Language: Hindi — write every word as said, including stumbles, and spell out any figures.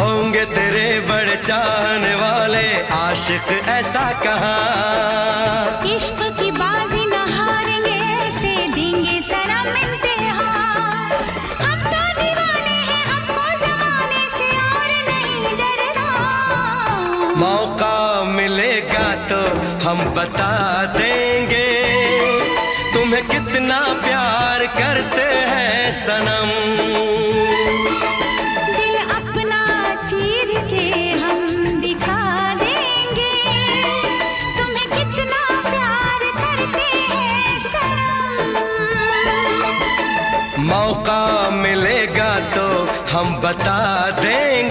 होंगे तेरे बड़े चाहने वाले आशिक ऐसा कहाँ, इश्क की बाजी न हारेंगे ऐसे देंगे सलाम इम्तिहान। हम तो दीवाने हैं हमको ज़माने से और नहीं डरना। मौका मिलेगा तो हम बता देंगे तुम्हें कितना प्यार करते हैं सनम। दिल अपना चीर के हम दिखा देंगे तुम्हें कितना प्यार करते हैं सनम। मौका मिलेगा तो हम बता देंगे